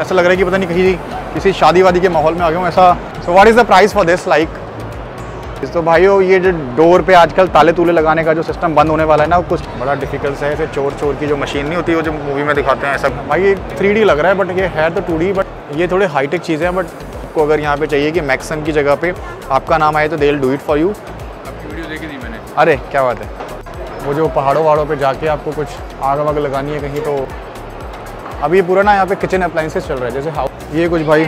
ऐसा लग रहा है कि पता नहीं कहीं किसी शादी वादी के माहौल में आ गया हूँ ऐसा। So what is the price for this like? तो भाइयों ये जो डोर पे आजकल ताले तूले लगाने का जो सिस्टम बंद होने वाला है ना, कुछ बड़ा डिफिकल्ट है। फिर चोर की जो मशीन नहीं होती वो जो मूवी में दिखाते हैं सब, भाई ये 3D लग रहा है बट ये है तो 2D, बट ये थोड़े हाईटेक चीज़ें हैं। बट आपको अगर यहाँ पे चाहिए कि मैक्सन की जगह पे आपका नाम आए तो they will do it for you. आपकी वीडियो देखी थी मैंने। अरे क्या बात है। वो जो पहाड़ों वहाड़ों पर जाके आपको कुछ आग वाग लगानी है कहीं, तो अब ये पूरा ना यहाँ पे किचन अप्लाइंसेस चल रहा है जैसे हाउस। ये कुछ भाई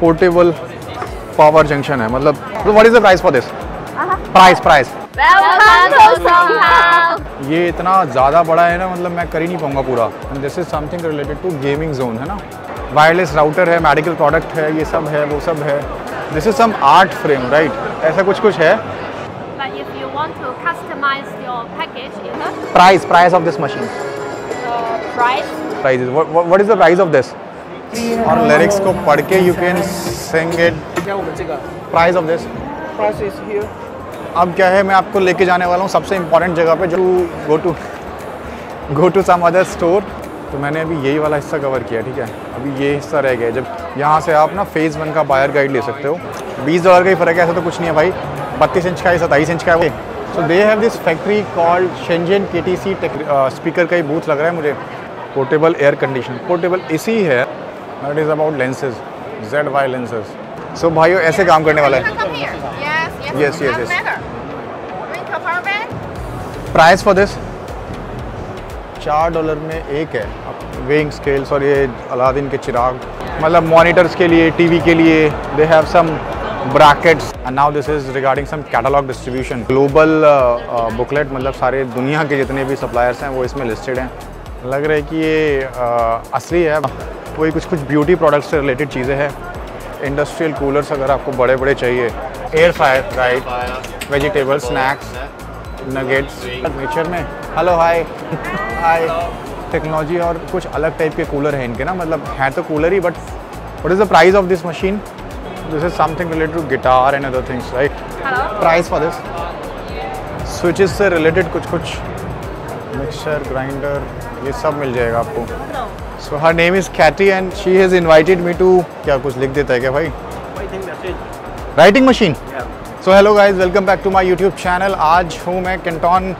पोर्टेबल पावर जंक्शन है, मतलब what is the price for this? Price ये इतना ज़्यादा बड़ा है ना, मतलब मैं कर ही नहीं पाऊंगा पूरा। This is something related to gaming zone है ना, वायरलेस राउटर है, मेडिकल प्रोडक्ट है, ये सब है वो सब है। This is some art frame right, ऐसा कुछ कुछ है। Price of this machine, price what is the price of this? और लिरिक्स को पढ़ के you can sing it. Price of this, price is here. अब क्या है, मैं आपको लेके जाने वाला हूँ सबसे इम्पोर्टेंट जगह पे, जो go to some other store. तो मैंने अभी यही वाला हिस्सा कवर किया, ठीक है, अभी ये हिस्सा रह गया। जब यहाँ से आप ना फेज़ 1 का बायर गाइड ले सकते हो, $20 का ही फ़र्क है, ऐसा तो कुछ नहीं है भाई। 32 इंच का है, 27 इंच का है। So they have this factory called Shenzhen KTC। Speaker का ही बूथ लग रहा है मुझे। Portable air condition, portable AC है। It is about lenses, ZY lenses. सो भाइयों ऐसे काम करने वाला है। यस। Price for this? $4 में एक है। वेइंग स्केल्स और ये अलादीन के चिराग, मतलब मॉनिटर्स के लिए, टीवी के लिए। They have some brackets. And now this is regarding some catalogue distribution, global booklet, मतलब सारे दुनिया के जितने भी सप्लायर्स हैं वो इसमें लिस्टेड हैं। लग रहा है कि ये असली है। वही कुछ ब्यूटी प्रोडक्ट्स से रिलेटेड चीज़ें हैं। इंडस्ट्रियल कूलर्स अगर आपको बड़े बड़े चाहिए, air fryer right, vegetable snacks, nuggets nature में। Hello hi. टेक्नोलॉजी और कुछ अलग टाइप के कूलर हैं इनके ना, मतलब हैं तो कूलर ही, but what is the price of this machine? This is something related to guitar and other things right. Price for this? Switches से रिलेटेड कुछ मिक्सर ग्राइंडर ये सब मिल जाएगा आपको। So her name is Katie and she has invited me to. क्या कुछ लिख देता है क्या भाई? Writing machine. So hello guys, welcome back to my YouTube channel. आज हूँ मैं कैंटॉन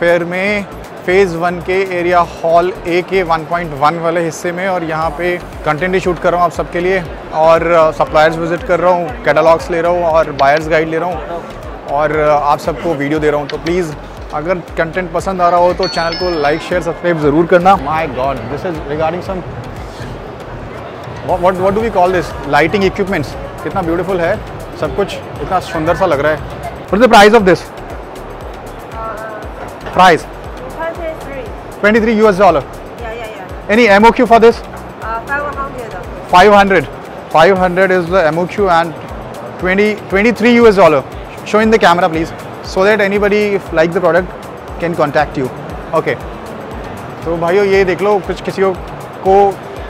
फेयर में फेज़ 1 के एरिया हॉल A के 1.1 वाले हिस्से में, और यहाँ पे कंटेंट ही शूट कर रहा हूँ आप सबके लिए, और सप्लायर्स विजिट कर रहा हूँ, कैटलॉग्स ले रहा हूँ और बायर्स गाइड ले रहा हूँ, और आप सबको वीडियो दे रहा हूँ। तो प्लीज़ अगर कंटेंट पसंद आ रहा हो तो चैनल को लाइक शेयर सब्सक्राइब ज़रूर करना। My God, this is regarding some what do we call this, lighting equipments. कितना ब्यूटीफुल है सब कुछ, इतना सुंदर सा लग रहा है। What is the price of this? Price $23 $23। Any MOQ for this? 500 is the MOQ and $23 $23। Show in the camera please, so that anybody if like the product can contact you, okay। तो भाइयों ये देख लो, कुछ किसी को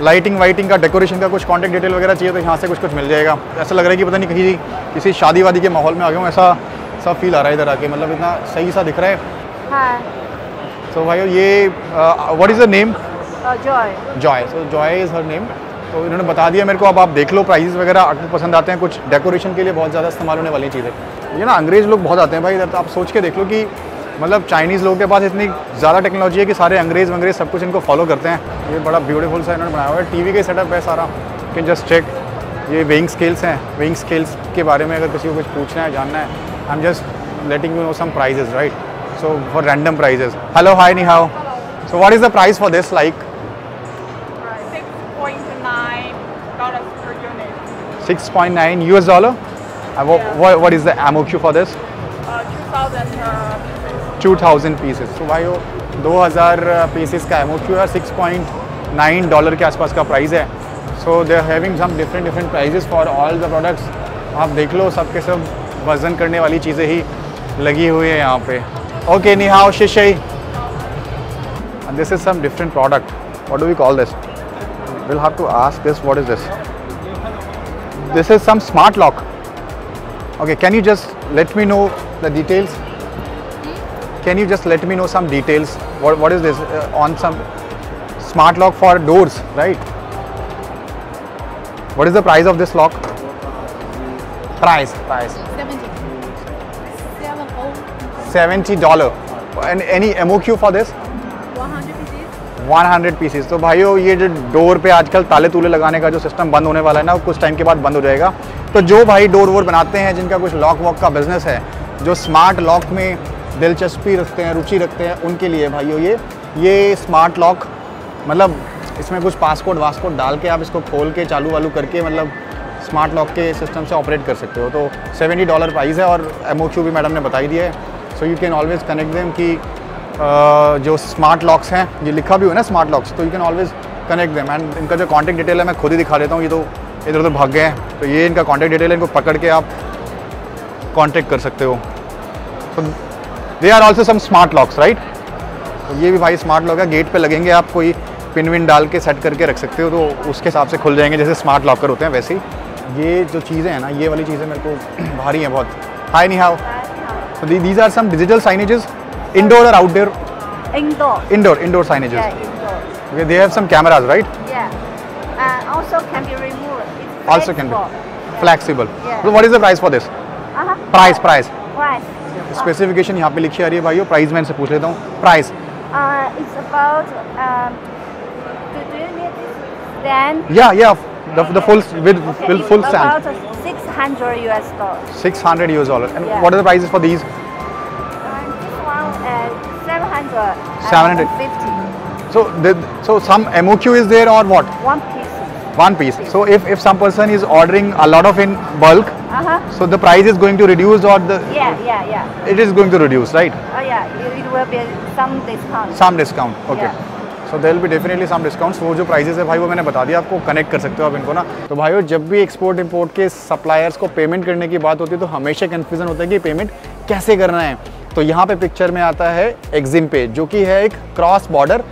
lighting वाइटिंग का decoration का कुछ कॉन्टैक्ट डिटेल वगैरह चाहिए तो यहाँ से कुछ मिल जाएगा। ऐसा लग रहा है कि पता नहीं कहीं किसी शादी वादी के माहौल में आ गया हूँ, ऐसा सब फील आ रहा है इधर आके, मतलब इतना सही सा दिख रहा है। हाँ। तो भाइयों ये what is the name? Joy. So Joy is her name. तो इन्होंने बता दिया मेरे को। अब आप देख लो प्राइस वगैरह आपको पसंद आते हैं, कुछ डेकोरेशन के लिए बहुत ज़्यादा इस्तेमाल होने वाली चीज़ें। ये ना अंग्रेज़ लोग बहुत आते हैं भाई इधर, तो आप सोच के देख लो कि मतलब चाइनीज़ लोगों के पास इतनी ज़्यादा टेक्नोलॉजी है कि सारे अंग्रेज़ वंग्रेज़ सब कुछ इनको फॉलो करते हैं। ये बड़ा ब्यूटीफुल सा इन्होंने बनाया हुआ है। टीवी के सेटअप है सारा, कैन जस्ट चेक। ये वेइंग स्केल्स हैं, वेइंग स्केल्स के बारे में अगर किसी को कुछ पूछना है जानना है, I am just letting you know some prices right, so for random prices. Hello hi नी हाओ। So what is the price for this like? $6.9 And what is the MOQ for this? 2,000 pieces। So भाई वो 2,000 pieces का MOQ है, $6.9 के आसपास का price है। So they are having some different prices for all the products। आप देख लो सब के सब वज़न करने वाली चीज़ें ही लगी हुई है यहाँ पे। Okay निहाओ शिशई। And this is some different product। What do we call this? We'll have to ask this, what is this? This is some smart lock, okay। Can you just let me know the details? Can you just let me know some details? What is this on some smart lock for doors right? What is the price of this lock? Price. $70. And any MOQ for this? 100 pieces. तो भाइयों ये जो door पे आजकल ताले तूले लगाने का जो सिस्टम बंद होने वाला है ना, कुछ टाइम के बाद बंद हो जाएगा। तो जो भाई डोर वोर बनाते हैं, जिनका कुछ लॉक वॉक का बिजनेस है, जो स्मार्ट लॉक में दिलचस्पी रखते हैं, रुचि रखते हैं, उनके लिए भाइयों ये स्मार्ट लॉक, मतलब इसमें कुछ पासकोड वासकोड डाल के आप इसको खोल के चालू वालू करके मतलब स्मार्ट लॉक के सिस्टम से ऑपरेट कर सकते हो। तो $70 प्राइस है और MOQ भी मैडम ने बताई दिया है। So you can always connect them कि जो स्मार्ट लॉक्स हैं, ये लिखा भी हुआ है ना स्मार्ट लॉक्स, तो you can always connect them. And इनका जो कॉन्टैक्ट डिटेल है मैं खुद ही दिखा देता हूँ, ये तो इधर उधर भाग गए हैं। तो ये इनका कॉन्टैक्ट डिटेल है, इनको पकड़ के आप कॉन्टैक्ट कर सकते हो। They are also some smart locks right. तो ये भी भाई स्मार्ट लॉक है, गेट पर लगेंगे, आप कोई पिन विन डाल के सेट करके रख सकते हो, तो उसके हिसाब से खुल जाएंगे, जैसे स्मार्ट लॉकर होते हैं वैसे ही। ये जो चीज़ें हैं ना, ये वाली चीज़ें मेरे को भारी हैं बहुत। हाय निहाओ, तो these are some digital signages, indoor or outdoor? Indoor signages. Yeah, indoor. Okay, they have some cameras, right? Yeah. Also can be removed. It's also can be flexible. Yeah. So what is the price for this? Price. Specification यहाँ पे लिखी आ रही है भाइयों, price मैं इनसे पूछ लेता हूँ। Price. It's about. Do you need this stand? Yeah. The full with full stand. About $600. $600. And yeah. What are the prices for these? 750. So some MOQ is there or what? One piece. So if some person is ordering a lot of in bulk, so the price is going to reduce or the? Yeah. It is going to reduce, right? It will be some discount. Okay. Yeah. So there will be definitely some discounts. वो जो prices है भाई वो मैंने बता दिया आपको, connect कर सकते हो आप इनको ना। तो भाइयों जब भी export import के suppliers को payment करने की बात होती है तो हमेशा confusion होता है कि payment कैसे करना है। तो यहाँ पे पिक्चर में आता है एक्जिम पे, जो कि है एक क्रॉस बॉर्डर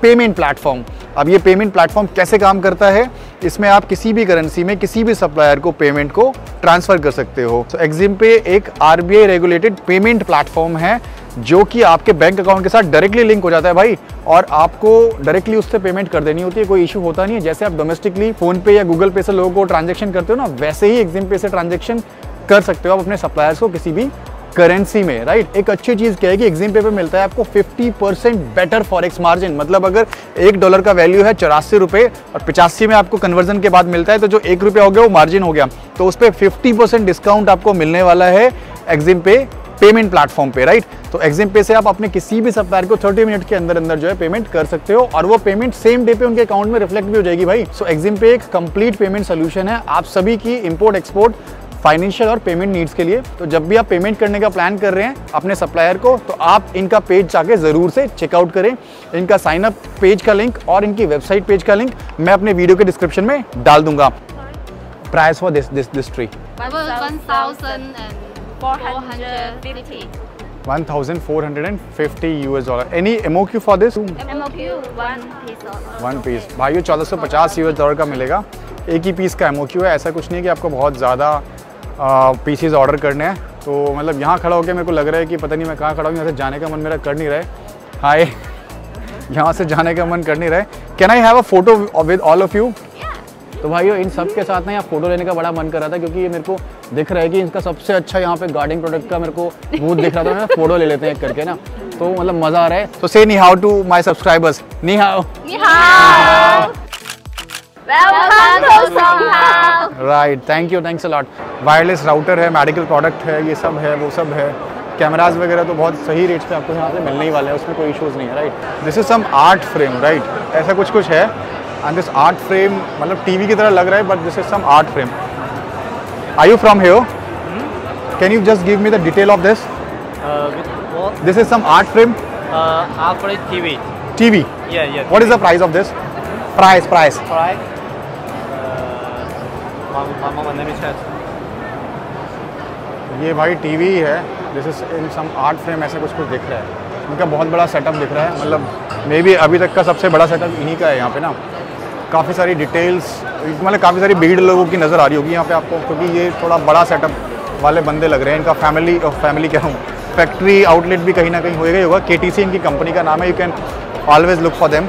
पेमेंट प्लेटफॉर्म। अब ये पेमेंट प्लेटफॉर्म कैसे काम करता है, इसमें आप किसी भी करेंसी में किसी भी सप्लायर को पेमेंट को ट्रांसफ़र कर सकते हो। तो एक्जिम पे एक RBI रेगुलेटेड पेमेंट प्लेटफॉर्म है जो कि आपके बैंक अकाउंट के साथ डायरेक्टली लिंक हो जाता है भाई, और आपको डायरेक्टली उससे पेमेंट कर देनी होती है, कोई इशू होता नहीं है। जैसे आप डोमेस्टिकली फ़ोनपे या गूगल पे से लोगों को ट्रांजेक्शन करते हो ना, वैसे ही एक्जिम पे से ट्रांजेक्शन कर सकते हो आप अपने सप्लायर्स को किसी भी करेंसी में, राइट। एक अच्छी चीज़ क्या है कि एक्जिम पे मिलता है आपको 50% बेटर फॉरेक्स मार्जिन, मतलब अगर $1 का वैल्यू है ₹84 और 85 में आपको कन्वर्जन के बाद मिलता है, तो जो ₹1 हो गया वो मार्जिन हो गया, तो उस पर 50% डिस्काउंट आपको मिलने वाला है एक्जिम पे पेमेंट प्लेटफॉर्म पे, राइट। तो एक्जिम पे से आप अपने किसी भी सप्लायर को 30 मिनट के अंदर जो है पेमेंट कर सकते हो, और वो पेमेंट सेम डे पे उनके अकाउंट में रिफ्लेक्ट भी हो जाएगी भाई। सो एक्जिम पे एक कंप्लीट पेमेंट सोल्यूशन है आप सभी की इम्पोर्ट एक्सपोर्ट फाइनेंशियल और पेमेंट नीड्स के लिए। तो जब भी आप पेमेंट करने का प्लान कर रहे हैं अपने सप्लायर को, तो आप इनका पेज जाके ज़रूर से चेकआउट करें। इनका साइनअप पेज का लिंक और इनकी वेबसाइट पेज का लिंक मैं अपने वीडियो के डिस्क्रिप्शन में डाल दूंगा। Price for this tree 1450 $1,450। Any MOQ for this? One piece भाइयों $1450 का मिलेगा, एक ही पीस का MOQ है। ऐसा कुछ नहीं है कि आपको बहुत ज़्यादा पीसेज ऑर्डर करने हैं। तो मतलब यहाँ खड़ा होकर मेरे को लग रहा है कि पता नहीं मैं कहाँ खड़ा हूँ, यहाँ से जाने का मन मेरा कर नहीं रहा है। हाय, यहाँ से जाने का मन कर नहीं रहा है। Can I have a photo with all of you? तो भाइयों इन सब के साथ ना यहाँ फोटो लेने का बड़ा मन कर रहा था, क्योंकि ये मेरे को दिख रहा है कि इनका सबसे अच्छा यहाँ पे गार्डनिंग प्रोडक्ट का मेरे को मूड दिख रहा था। मैं फोटो ले लेते हैं एक करके ना, तो मतलब मज़ा आ रहा है। तो से नी हाउ टू माई सब्सक्राइबर्स, नी हाउ right, thank you, thanks a lot. Wireless router है, मेडिकल प्रोडक्ट है, ये सब है वो सब है, कैमराज वगैरह तो बहुत सही रेट्स पे आपको यहाँ से मिलने ही वाले हैं, उसमें कोई इशूज़ नहीं है, right. This is some art frame, right, ऐसा कुछ है। एंड दिस आर्ट फ्रेम मतलब टीवी की तरह लग रहा है, but this is some art frame. Are you from here? Can you just give me the detail of this? This is some art frame for TV. What is the price of this? Price ये भाई TV है, this is in some art frame, ऐसा कुछ दिख रहा है। इनका बहुत बड़ा सेटअप दिख रहा है, मतलब मे बी अभी तक का सबसे बड़ा सेटअप इन्हीं का है यहाँ पे ना। काफ़ी सारी डिटेल्स, मतलब काफ़ी सारी भीड़ लोगों की नज़र आ रही होगी यहाँ पे आपको, क्योंकि ये थोड़ा बड़ा सेटअप वाले बंदे लग रहे हैं। इनका फैमिली क्या हूँ, फैक्ट्री आउटलेट भी कहीं ना कहीं होगा। KTC इनकी कंपनी का नाम है, you can always look for them.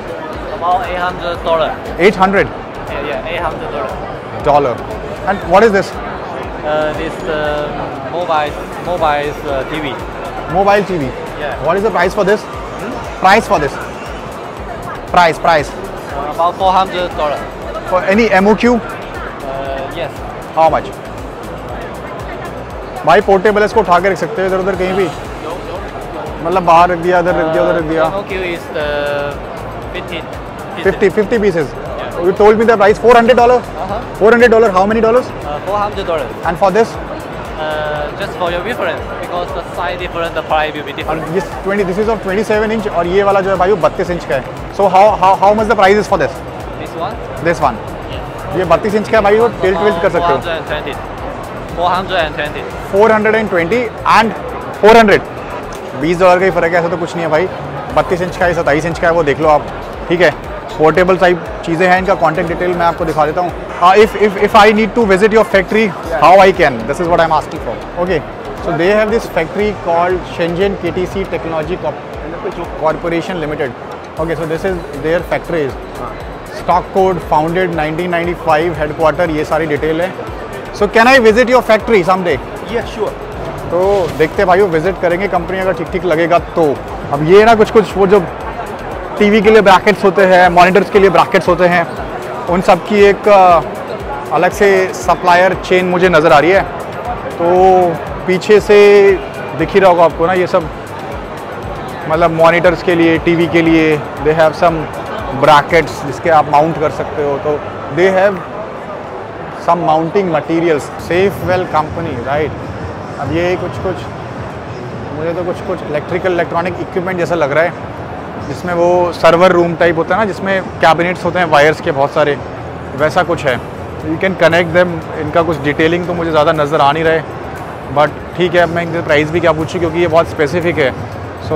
$800 I have the dollar. Dollar. And what is this? This mobile TV. Mobile TV. Yeah. What is the price for this? Price for this. Price. About $400. For any MOQ? Yes. How much? भाई portable है, इसको उठा के रख सकते हो इधर उधर कहीं भी, मतलब बाहर रख दिया, इधर रख दिया, उधर रख दिया. MOQ is 50 pieces. Yeah. You told me the price $400. $400. How many dollars? $400. And for this? Just for your reference, because the size different, the price will be different. And this is of 27 inch और ये वाला जो है भाई वो 32 inch का है. So how much the price is for this? This one. Yeah. ये 32 inch का है भाई, वो tilt कर सकते हो. 420 and 400. $20 का ही फ़र्क है, ऐसा तो कुछ नहीं है भाई. 32 इंच का है, 27 इंच का है, वो देख लो आप. ठीक है, पोर्टेबल टाइप चीज़ें हैं. इनका कॉन्टैक्ट डिटेल मैं आपको दिखा देता हूँ. If I need to visit your factory, how I can? This is what I am asking for. Okay, so they have this factory called Shenzhen KTC technology corporation limited. Okay, so this is their factories. Stock code founded 1995, headquarter, ये सारी detail है. So can I visit your factory someday? Yes, sure. तो देखते भाई वो visit करेंगे company, अगर ठीक ठीक लगेगा तो. अब ये ना कुछ वो जो टीवी के लिए ब्रैकेट्स होते हैं, मॉनिटर्स के लिए ब्रैकेट्स होते हैं, उन सब की एक अलग से सप्लायर चेन मुझे नज़र आ रही है. तो पीछे से दिख ही रहा होगा आपको ना, ये सब मतलब मॉनिटर्स के लिए, टीवी के लिए दे हैव सम ब्रैकेट्स जिसके आप माउंट कर सकते हो. तो they have some mounting materials. Safewell company, right? अब ये कुछ मुझे तो कुछ इलेक्ट्रिकल इलेक्ट्रॉनिक इक्विपमेंट जैसा लग रहा है, जिसमें वो सर्वर रूम टाइप होता है ना, जिसमें कैबिनेट्स होते हैं वायर्स के बहुत सारे, वैसा कुछ है. You can connect them. इनका कुछ डिटेलिंग तो मुझे ज़्यादा नज़र आ नहीं रहे, बट ठीक है. मैं इनसे प्राइस भी क्या पूछूँ क्योंकि ये बहुत स्पेसिफिक है. सो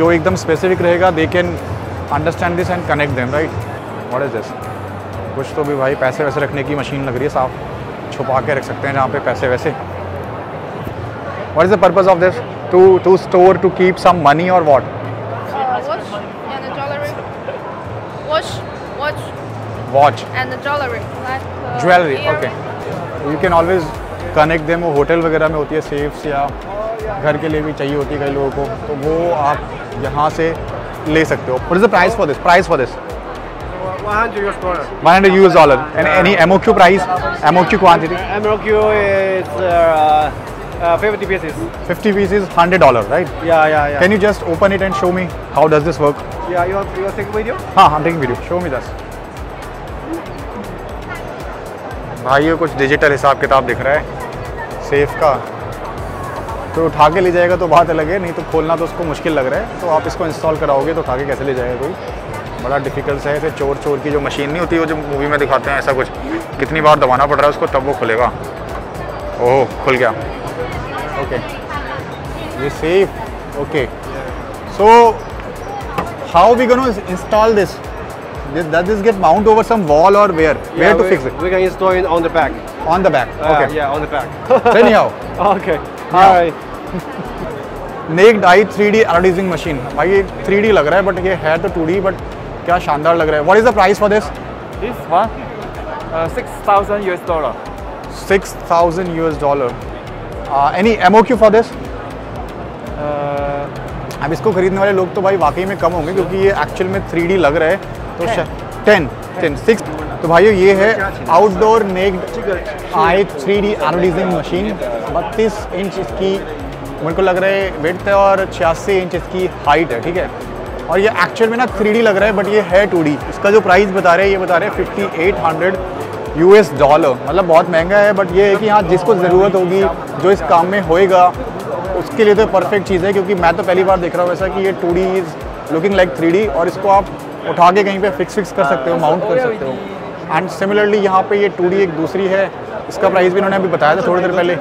जो एकदम स्पेसिफिक रहेगा, they can understand this and connect them, right? What is this? कुछ तो भी भाई पैसे वैसे रखने की मशीन लग रही है साहब. छुपा के रख सकते हैं जहाँ पे पैसे वैसे. What is the purpose of this? To store, to keep some money और what? Watch and jewellery. Okay, you can always connect them. वो होटल वगैरह में होती है सेफ्स, या घर के लिए भी चाहिए होती है कई लोगों को, तो वो आप यहाँ से ले सकते हो. What is the price for this? $100. $100. And any MOQ price? MOQ quantity? MOQ is 50 pieces. 50 pieces, $100, right? Yeah. Can you just open it and show me how does this work? Yeah, you are taking video? हाँ, I'm taking video. Show me this. भाइयों कुछ digital हिसाब किताब दिख रहा है safe का. तो उठा के ले जाएगा तो बात अलग है, नहीं तो खोलना तो उसको मुश्किल लग रहा है. तो आप इसको इंस्टॉल कराओगे तो उठा के कैसे ले जाएगा कोई? बड़ा डिफिकल्ट है. फिर चोर की जो मशीन नहीं होती, वो जो मूवी में दिखाते हैं, ऐसा कुछ कितनी बार दबाना पड़ रहा है उसको तब वो खुलेगा. ओह, खुल गया. ओके, ये safe. Okay, so how we gonna install this? Does this get mount over some wall or where? Where to fix it? We can install it on the back. On the back. Okay. Yeah, on the back. Anyhow. Okay. Hi. Naked Eye 3D Anodizing Machine. भाई ये 3D लग रहा है, but ये है तो 2D, but क्या शानदार लग रहा है. What is the price for this? This one $6,000. $6,000. Any MOQ for this? अब इसको खरीदने वाले लोग तो भाई वाकई में कम होंगे, क्योंकि ये एक्चुअल में 3D लग रहा है. तो 10 6. तो भाइयों ये है outdoor naked eye 3D analysing machine. 32 inch इसकी मेरे को लग रहा है विड्थ है, और 86 इंच इसकी हाइट है. ठीक है, और ये एक्चुअल में ना 3D लग रहा है, बट ये है 2D. इसका जो प्राइस बता रहे हैं, ये बता रहे हैं $5,800. मतलब बहुत महंगा है, बट ये है कि हाँ, जिसको ज़रूरत होगी, जो इस काम में होएगा, उसके लिए तो परफेक्ट चीज़ है. क्योंकि मैं तो पहली बार देख रहा हूँ ऐसा कि ये 2D is looking like 3D, और इसको आप उठा के कहीं पर फिक्स कर सकते हो, माउंट कर सकते हो. एंड सिमिलरली यहाँ पर ये 2D एक दूसरी है, इसका प्राइस भी इन्होंने अभी बताया था थोड़ी देर पहले.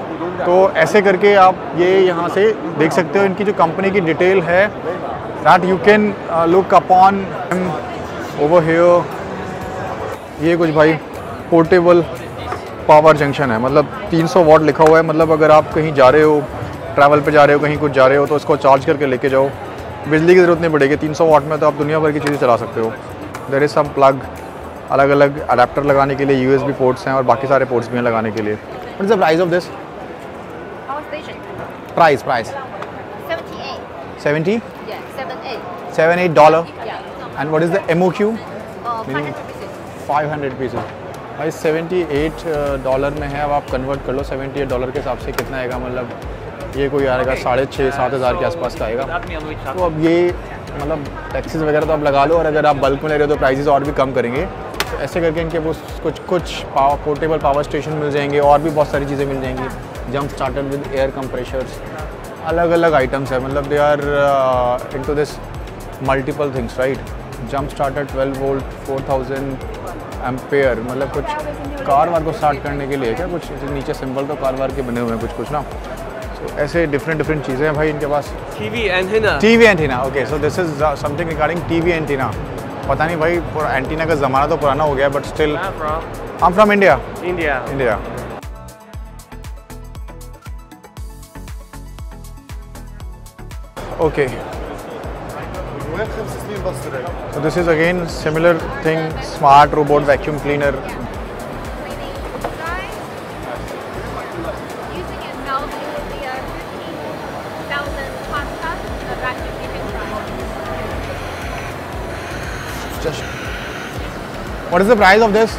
तो ऐसे करके आप ये यहाँ से देख सकते हो. इनकी जो कंपनी की डिटेल है that you can look upon over here. ये कुछ भाई पोर्टेबल पावर जंक्शन है, मतलब 300 वाट लिखा हुआ है. मतलब अगर आप कहीं जा रहे हो, ट्रैवल पे जा रहे हो, कहीं कुछ जा रहे हो, तो इसको चार्ज करके लेके जाओ. बिजली की ज़रूरत नहीं पड़ेगी. 300 वाट में तो आप दुनिया भर की चीज़ें चला सकते हो. देयर इज़ सम प्लग अलग अलग अडेप्टर लगाने के लिए USB पोर्ट्स हैं और बाकी सारे पोर्ट्स भी हैं लगाने के लिए। What is the price of this? Price 78 dollar. And what is the MOQ? 500 pieces. भाई 78 डॉलर में है, अब आप कन्वर्ट कर लो। 78 डॉलर के हिसाब से कितना आएगा, मतलब ये कोई आएगा 6,500-7,000 के आसपास का आएगा। तो अब ये मतलब टैक्सेस वगैरह तो आप लगा लो, और अगर आप बल्क में ले रहे हो तो प्राइसेस और भी कम करेंगे। तो ऐसे करके इनके वो कुछ पोर्टेबल पावर स्टेशन मिल जाएंगे, और भी बहुत सारी चीज़ें मिल जाएंगी। Jump starter with air compressors, अलग अलग आइटम्स है, मतलब they are into this multiple things right. Jump starter 12 volt 4000 ampere, मतलब कुछ कार वार को स्टार्ट करने के लिए क्या कुछ नीचे सिंबल तो कार वार के बने हुए हैं कुछ ना। ऐसे डिफरेंट चीज़ें हैं भाई इनके पास। TV antenna, okay, so this is something regarding TV antenna. पता नहीं भाई, एंटीना का ज़माना तो पुराना हो गया, but still I am from India. Okay, so this is again similar thing, smart robot vacuum cleaner. What is the price of this?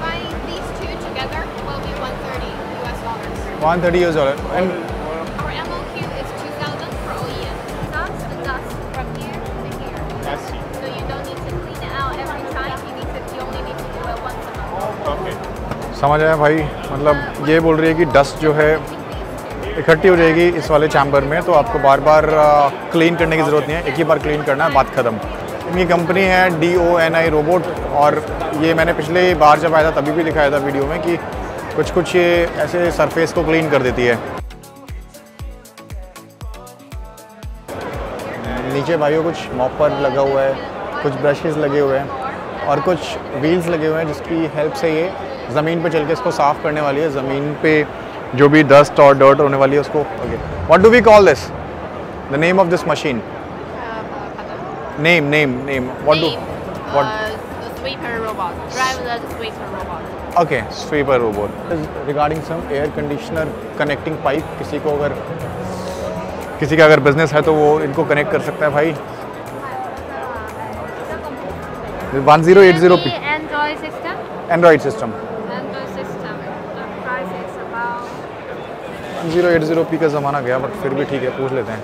Buying these two together will be $130 US. $130 US. And our MOQ is 2,000 for OEM. Stops the dust from here to here. So you don't need to clean it out every time. You only need to do it once a month. Okay. समझ आया भाई, मतलब ये बोल रही है कि dust जो है इकट्ठी हो जाएगी इस वाले चैम्बर में, तो आपको बार बार क्लीन करने की ज़रूरत नहीं है, एक ही बार क्लीन करना है, बात ख़त्म। इनकी कंपनी है DONI रोबोट, और ये मैंने पिछले बार जब आया था तभी भी दिखाया था वीडियो में कि कुछ ये ऐसे सरफेस को क्लीन कर देती है। नीचे भाइयों कुछ मॉपर लगा हुआ है, कुछ ब्रशेस लगे हुए हैं, और कुछ व्हील्स लगे हुए हैं जिसकी हेल्प से ये ज़मीन पे चल के इसको साफ़ करने वाली है, ज़मीन पे जो भी डस्ट और डर्ट होने वाली है उसको। Okay, what do we call this, the name of this machine? Name. What? Sweeper robot. Driverless sweeper robot. Okay, sweeper robot. Regarding some air conditioner connecting pipe, किसी का अगर business है तो वो इनको connect कर सकता है भाई। 1080p. Android system. The price is about 1080p का ज़माना गया, बट फिर भी ठीक है, पूछ लेते हैं।